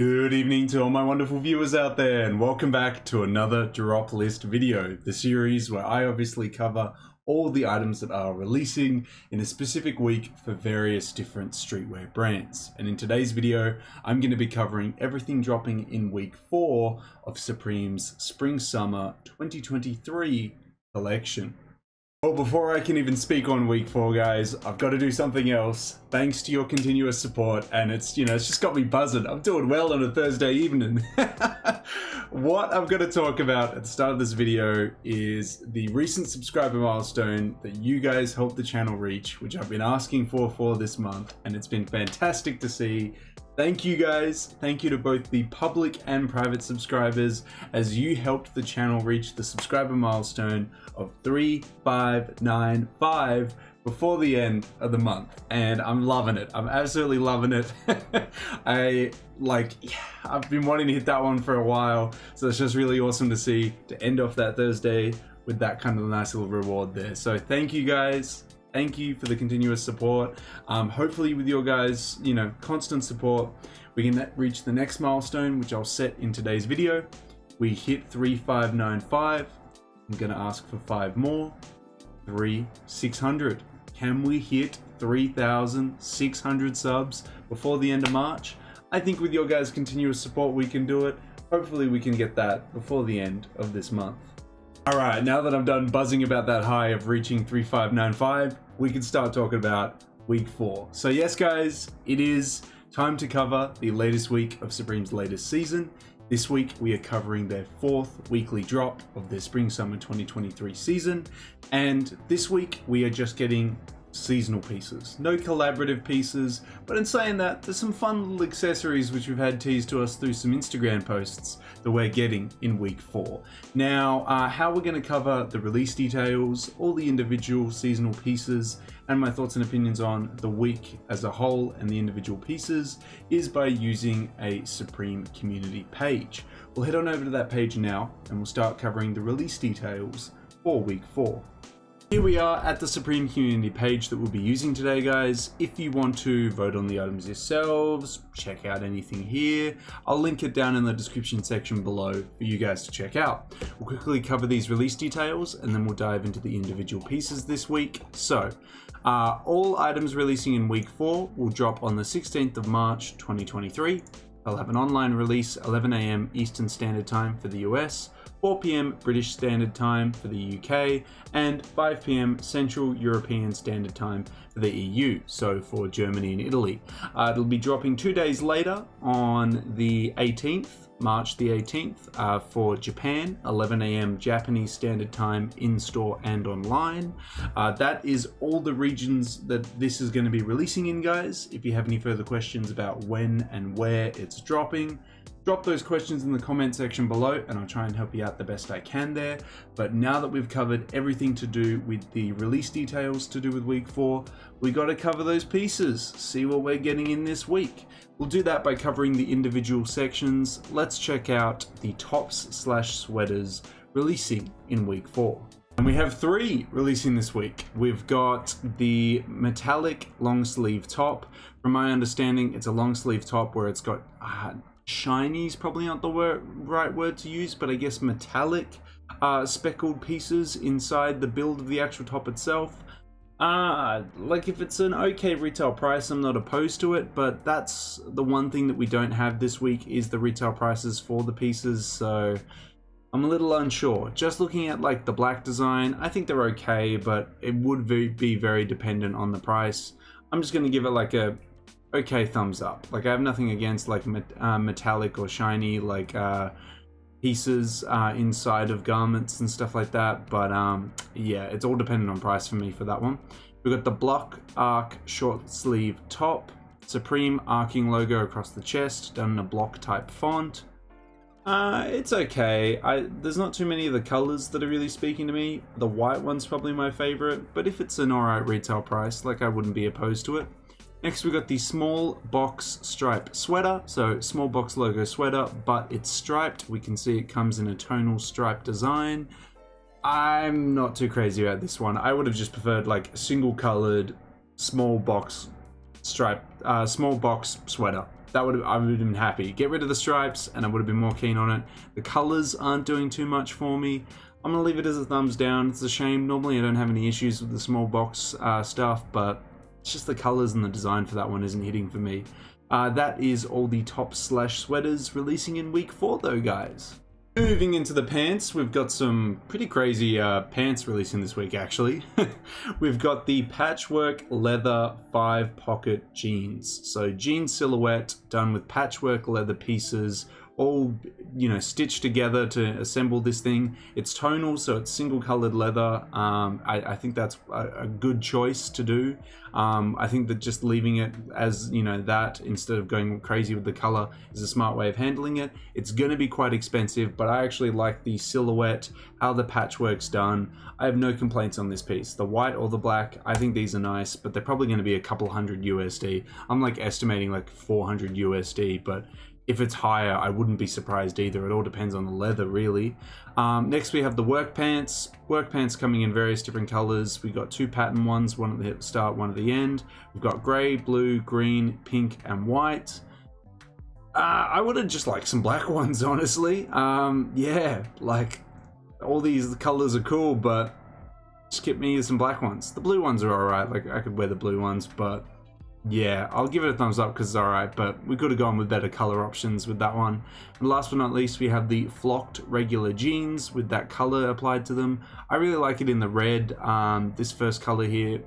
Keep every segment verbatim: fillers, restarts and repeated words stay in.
Good evening to all my wonderful viewers out there, and welcome back to another drop list video, the series where I obviously cover all the items that are releasing in a specific week for various different streetwear brands. And in today's video, I'm going to be covering everything dropping in week four of Supreme's Spring-Summer twenty twenty-three collection. Well, before I can even speak on week four, guys, I've got to do something else. Thanks to your continuous support, and it's, you know, it's just got me buzzing. I'm doing well on a Thursday evening. What I'm going to talk about at the start of this video is the recent subscriber milestone that you guys helped the channel reach, which I've been asking for for this month, and it's been fantastic to see. Thank you guys. Thank you to both the public and private subscribers as you helped the channel reach the subscriber milestone of three five nine five before the end of the month. And I'm loving it. I'm absolutely loving it. I like, yeah, I've been wanting to hit that one for a while. So it's just really awesome to see, to end off that Thursday with that kind of nice little reward there. So thank you guys. Thank you for the continuous support. Um, hopefully with your guys, you know, constant support, we can reach the next milestone, which I'll set in today's video. We hit three five nine five. I'm gonna ask for five more. three six hundred. Can we hit three thousand six hundred subs before the end of March? I think with your guys' continuous support, we can do it. Hopefully we can get that before the end of this month. All right, now that I'm done buzzing about that high of reaching three five nine five, we can start talking about week four. So yes, guys, it is time to cover the latest week of Supreme's latest season. This week, we are covering their fourth weekly drop of their Spring-Summer twenty twenty-three season. And this week, we are just getting seasonal pieces, no collaborative pieces. But in saying that, there's some fun little accessories which we've had teased to us through some Instagram posts that we're getting in week four. Now, uh, how we're going to cover the release details, all the individual seasonal pieces, and my thoughts and opinions on the week as a whole and the individual pieces is by using a Supreme community page. We'll head on over to that page now and we'll start covering the release details for week four. Here we are at the Supreme community page that we'll be using today, guys. If you want to vote on the items yourselves, check out anything here. I'll link it down in the description section below for you guys to check out. We'll quickly cover these release details and then we'll dive into the individual pieces this week. So, uh, all items releasing in week four will drop on the sixteenth of March twenty twenty-three. They'll have an online release eleven A M Eastern Standard Time for the U S, four P M British Standard Time for the U K, and five P M Central European Standard Time for the E U, so for Germany and Italy. Uh, it'll be dropping two days later on the eighteenth, March the eighteenth, uh, for Japan, eleven A M Japanese Standard Time in-store and online. Uh, that is all the regions that this is going to be releasing in, guys. If you have any further questions about when and where it's dropping, drop those questions in the comment section below and I'll try and help you out the best I can there. But now that we've covered everything to do with the release details to do with week four, we got to cover those pieces, see what we're getting in this week. We'll do that by covering the individual sections. Let's check out the tops slash sweaters releasing in week four. And we have three releasing this week. We've got the metallic long sleeve top. From my understanding, it's a long sleeve top where it's got... Uh, shinies probably aren't the word, right word to use, but I guess metallic uh, speckled pieces inside the build of the actual top itself. Uh, like if it's an okay retail price, I'm not opposed to it, but that's the one thing that we don't have this week is the retail prices for the pieces, so I'm a little unsure. Just looking at like the black design, I think they're okay, but it would be very dependent on the price. I'm just going to give it like a okay thumbs up. Like I have nothing against like met, uh, metallic or shiny like uh, pieces uh, inside of garments and stuff like that, but um, yeah, it's all dependent on price for me for that one. We've got the block arc short sleeve top, Supreme arcing logo across the chest done in a block type font. Uh, it's okay. I, there's not too many of the colors that are really speaking to me. The white one's probably my favorite, but if it's an alright retail price, like I wouldn't be opposed to it. Next, we've got the small box stripe sweater. So small box logo sweater, but it's striped. We can see it comes in a tonal stripe design. I'm not too crazy about this one. I would have just preferred like a single colored small box stripe, uh, small box sweater. that would have, I would have been happy. Get rid of the stripes and I would have been more keen on it. The colors aren't doing too much for me. I'm gonna leave it as a thumbs down. It's a shame. Normally I don't have any issues with the small box uh, stuff, but it's just the colors and the design for that one isn't hitting for me. Uh, that is all the top slash sweaters releasing in week four though, guys. Moving into the pants, we've got some pretty crazy uh, pants releasing this week, actually. We've got the patchwork leather five pocket jeans. So jean silhouette done with patchwork leather pieces, all, you know, stitched together to assemble this thing. It's tonal, so it's single colored leather. Um, I, I think that's a, a good choice to do. Um, I think that just leaving it as, you know, that instead of going crazy with the color is a smart way of handling it. It's going to be quite expensive, but I actually like the silhouette, how the patchwork's done. I have no complaints on this piece. The white or the black, I think these are nice, but they're probably going to be a couple hundred U S D. I'm like estimating like four hundred U S D, but if it's higher, I wouldn't be surprised either. It all depends on the leather, really. Um, next, we have the work pants. Work pants coming in various different colors. We've got two pattern ones, one at the start, one at the end. We've got gray, blue, green, pink, and white. Uh, I would have just liked some black ones, honestly. Um, yeah, like, all these colors are cool, but just get me some black ones. The blue ones are all right. Like, I could wear the blue ones, but yeah, I'll give it a thumbs up because it's alright, but we could have gone with better color options with that one. And last but not least, we have the flocked regular jeans with that color applied to them. I really like it in the red. Um, this first color here,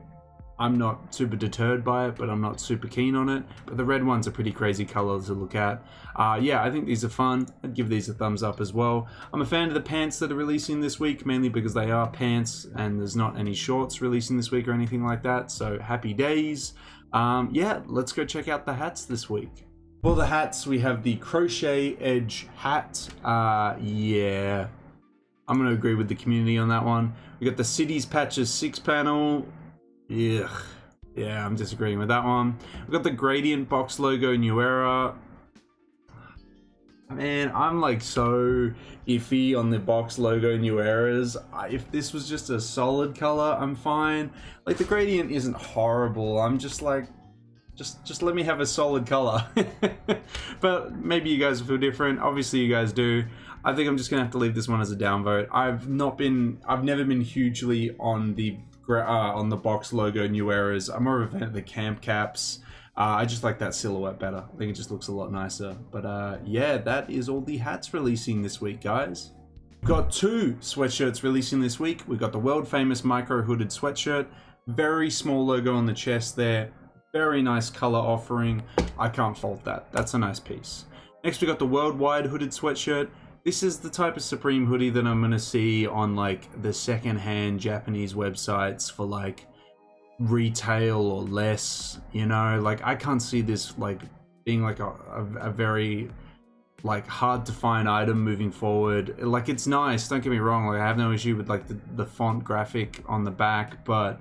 I'm not super deterred by it, but I'm not super keen on it. But the red one's a pretty crazy color to look at. Uh, yeah, I think these are fun. I'd give these a thumbs up as well. I'm a fan of the pants that are releasing this week, mainly because they are pants and there's not any shorts releasing this week or anything like that. So happy days. Um, yeah, let's go check out the hats this week. For the hats, we have the crochet edge hat. Uh, yeah, I'm going to agree with the community on that one. We got the cities patches six panel. Yeah, yeah, I'm disagreeing with that one. We've got the gradient box logo New Era. Man, I'm like so iffy on the box logo New Eras. If this was just a solid color, I'm fine. Like the gradient isn't horrible. I'm just like, just just let me have a solid color. But maybe you guys feel different. Obviously you guys do. I think I'm just gonna have to leave this one as a downvote. I've not been, I've never been hugely on the uh, on the box logo New Eras. I'm more of a fan of the camp caps. Uh, I just like that silhouette better. I think it just looks a lot nicer. But uh, yeah, that is all the hats releasing this week, guys. We've got two sweatshirts releasing this week. We've got the world famous micro hooded sweatshirt. Very small logo on the chest there. Very nice color offering. I can't fault that. That's a nice piece. Next, we got the worldwide hooded sweatshirt. This is the type of Supreme hoodie that I'm going to see on like the secondhand Japanese websites for like retail or less, you know. Like I can't see this like being like a, a, a very like hard to find item moving forward. Like it's nice, don't get me wrong, like I have no issue with like the, the font graphic on the back, but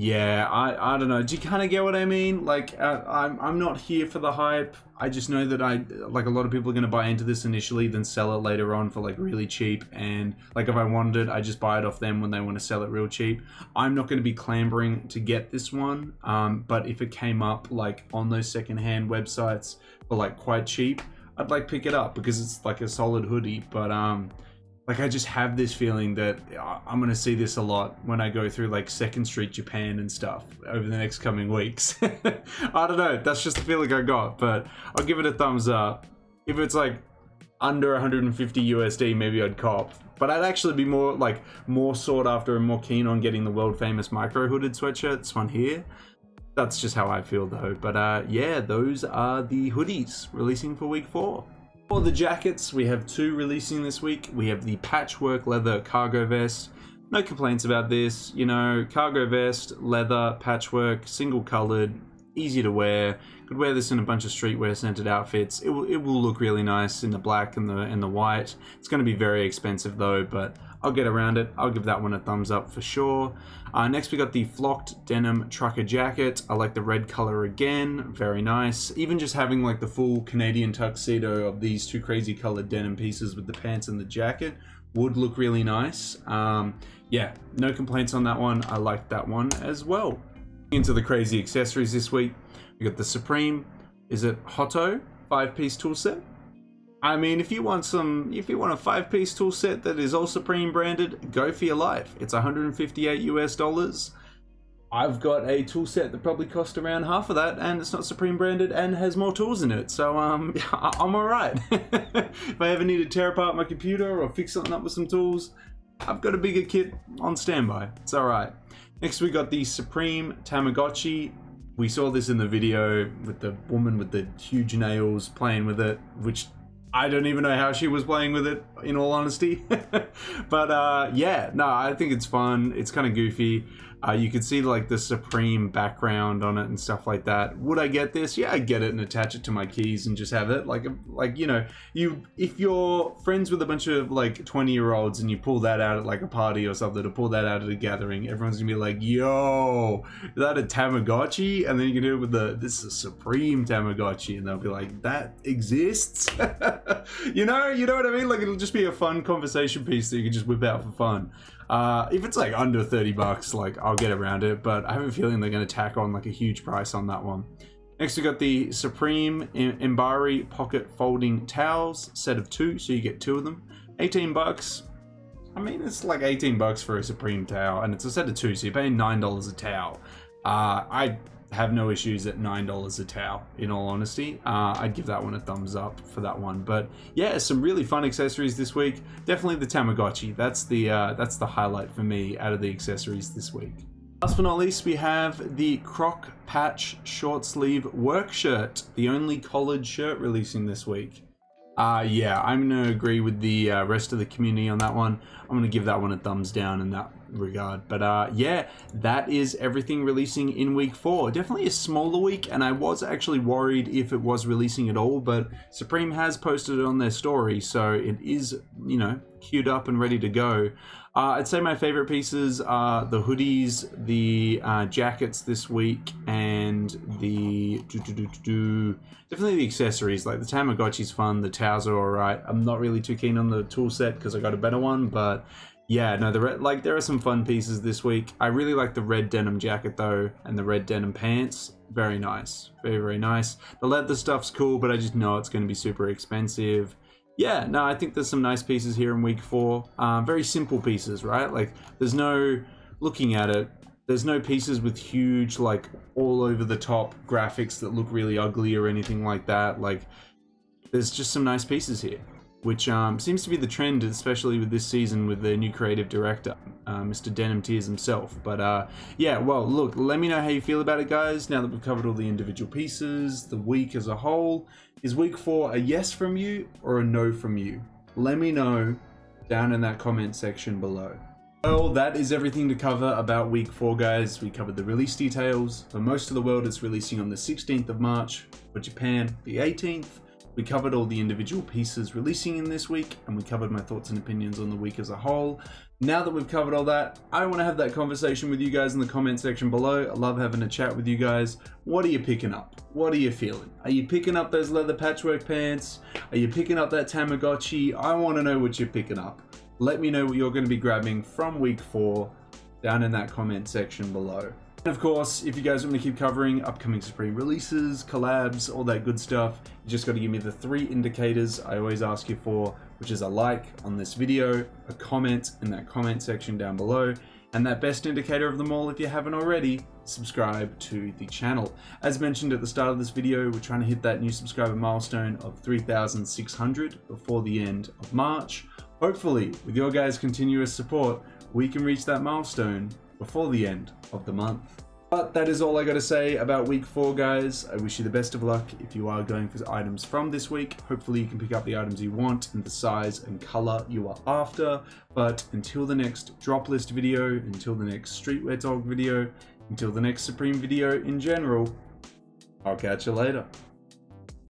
yeah, I, I don't know, do you kind of get what I mean? Like uh, I'm, I'm not here for the hype. I just know that I like a lot of people are going to buy into this initially, then sell it later on for like really cheap. And like if I wanted it, I just buy it off them when they want to sell it real cheap. I'm not going to be clambering to get this one. Um, but if it came up like on those secondhand websites for like quite cheap, I'd like pick it up because it's like a solid hoodie. But um, like I just have this feeling that I'm going to see this a lot when I go through like Second Street Japan and stuff over the next coming weeks. I don't know. That's just the feeling I got, but I'll give it a thumbs up. If it's like under one hundred fifty U S D, maybe I'd cop, but I'd actually be more like more sought after and more keen on getting the world famous micro hooded sweatshirt. This one here. That's just how I feel though. But uh, yeah, those are the hoodies releasing for week four. For the jackets, we have two releasing this week. We have the patchwork leather cargo vest. No complaints about this, you know, cargo vest, leather, patchwork, single colored, easy to wear. Could wear this in a bunch of streetwear scented outfits. It will, it will look really nice in the black and the, and the white. It's going to be very expensive though, but I'll get around it. I'll give that one a thumbs up for sure. Uh, next, we got the flocked denim trucker jacket. I like the red color again. Very nice. Even just having like the full Canadian tuxedo of these two crazy colored denim pieces with the pants and the jacket would look really nice. Um, yeah, no complaints on that one. I like that one as well. Into the crazy accessories this week. We got the Supreme Is it Hotto five-piece toolset? I mean, if you want some, if you want a five-piece toolset that is all Supreme branded, go for your life. It's one hundred fifty-eight US dollars. I've got a toolset that probably cost around half of that, and it's not Supreme branded and has more tools in it. So um, I'm all right. If I ever need to tear apart my computer or fix something up with some tools, I've got a bigger kit on standby. It's all right. Next, we got the Supreme Tamagotchi. We saw this in the video with the woman with the huge nails playing with it, which I don't even know how she was playing with it, in all honesty. But uh, yeah, no, I think it's fun. It's kind of goofy. Uh, you can see like the Supreme background on it and stuff like that. Would I get this? Yeah, I'd get it and attach it to my keys and just have it. Like, like you know, you if you're friends with a bunch of like twenty year olds and you pull that out at like a party or something, to pull that out at a gathering, everyone's gonna be like, yo, is that a Tamagotchi? And then you can do it with the, this is a Supreme Tamagotchi. And they'll be like, that exists? You know, you know what I mean? Like, it'll just be a fun conversation piece that you can just whip out for fun. Uh, if it's like under thirty bucks, like I'll get around it, but I have a feeling they're going to tack on like a huge price on that one. Next, we got the Supreme Inbari pocket folding towels, set of two. So you get two of them, eighteen bucks. I mean, it's like eighteen bucks for a Supreme towel, and it's a set of two. So you're paying nine dollars a towel. Uh, I have no issues at nine dollars a towel, in all honesty. Uh, I'd give that one a thumbs up for that one. But yeah, some really fun accessories this week. Definitely the Tamagotchi. That's the, uh, that's the highlight for me out of the accessories this week. Last but not least, we have the Croc Patch short sleeve work shirt, the only collared shirt releasing this week. Uh, yeah, I'm gonna agree with the uh, rest of the community on that one. I'm gonna give that one a thumbs down in that regard. But uh, yeah, that is everything releasing in week four. Definitely a smaller week, and I was actually worried if it was releasing at all, but Supreme has posted it on their story, so it is, you know, queued up and ready to go. Uh, I'd say my favorite pieces are the hoodies, the uh, jackets this week, and the do, do, do, do, do. Definitely the accessories. Like the Tamagotchi's fun, the towels are all right. I'm not really too keen on the tool set because I got a better one, but yeah, no, the red, like there are some fun pieces this week. I really like the red denim jacket though, and the red denim pants. Very nice, very very nice. The leather stuff's cool, but I just know it's going to be super expensive. Yeah, no, I think there's some nice pieces here in week four. Um, very simple pieces, right? Like there's no, looking at it, there's no pieces with huge, like all over the top graphics that look really ugly or anything like that. Like there's just some nice pieces here, which um, seems to be the trend, especially with this season with the new creative director, uh, Mister Denim Tears himself. But uh, yeah, well, look, let me know how you feel about it, guys. Now that we've covered all the individual pieces, the week as a whole, is week four a yes from you or a no from you? Let me know down in that comment section below. Well, that is everything to cover about week four, guys. We covered the release details. For most of the world, it's releasing on the sixteenth of March. For Japan, the eighteenth. We covered all the individual pieces releasing in this week, and we covered my thoughts and opinions on the week as a whole. Now that we've covered all that, I want to have that conversation with you guys in the comment section below. I love having a chat with you guys. What are you picking up? What are you feeling? Are you picking up those leather patchwork pants? Are you picking up that Tamagotchi? I want to know what you're picking up. Let me know what you're going to be grabbing from week four down in that comment section below. And of course, if you guys want me to keep covering upcoming Supreme releases, collabs, all that good stuff, you just got to give me the three indicators I always ask you for, which is a like on this video, a comment in that comment section down below, and that best indicator of them all, if you haven't already, subscribe to the channel. As mentioned at the start of this video, we're trying to hit that new subscriber milestone of three thousand six hundred before the end of March. Hopefully, with your guys' continuous support, we can reach that milestone before the end of the month. But that is all I got to say about week four, guys. I wish you the best of luck if you are going for items from this week. Hopefully you can pick up the items you want and the size and color you are after. But until the next drop list video, until the next streetwear dog video, until the next Supreme video in general, I'll catch you later.